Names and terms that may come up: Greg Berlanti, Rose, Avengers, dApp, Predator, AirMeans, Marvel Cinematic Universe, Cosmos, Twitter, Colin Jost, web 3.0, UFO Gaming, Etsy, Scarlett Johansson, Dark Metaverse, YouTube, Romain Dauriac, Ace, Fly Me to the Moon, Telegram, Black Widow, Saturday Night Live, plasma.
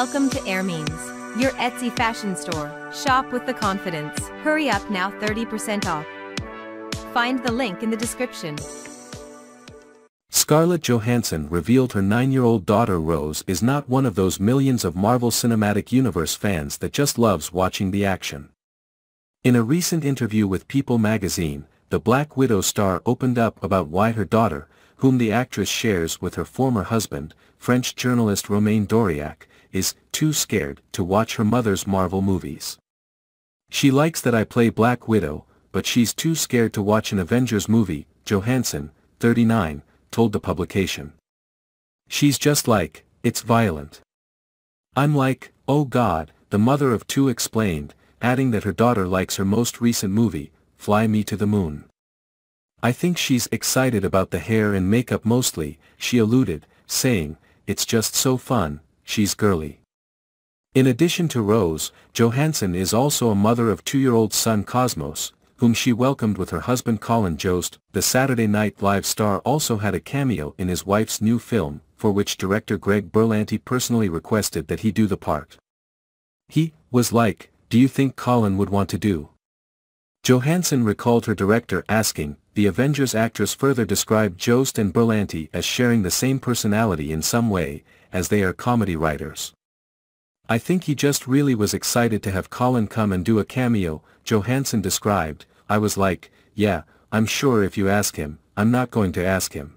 Welcome to AirMeans, your Etsy fashion store. Shop with the confidence. Hurry up now, 30% off. Find the link in the description. Scarlett Johansson revealed her 9-year-old daughter Rose is not one of those millions of Marvel Cinematic Universe fans that just loves watching the action. In a recent interview with People magazine, the Black Widow star opened up about why her daughter, whom the actress shares with her former husband, French journalist Romain Dauriac, is too scared to watch her mother's Marvel movies. "She likes that I play Black Widow, but she's too scared to watch an Avengers movie," Johansson, 39, told the publication. "She's just like, it's violent. I'm like, oh God," the mother of two explained, adding that her daughter likes her most recent movie, Fly Me to the Moon. "I think she's excited about the hair and makeup mostly," she alluded, saying, "It's just so fun, she's girly." In addition to Rose, Johansson is also a mother of 2-year-old son Cosmos, whom she welcomed with her husband Colin Jost. The Saturday Night Live star also had a cameo in his wife's new film, for which director Greg Berlanti personally requested that he do the part. "He was like, do you think Colin would want to do?" Johansson recalled her director asking. The Avengers actress further described Jost and Berlanti as sharing the same personality in some way, as they are comedy writers. "I think he just really was excited to have Colin come and do a cameo," Johansson described. "I was like, yeah, I'm sure if you ask him, I'm not going to ask him."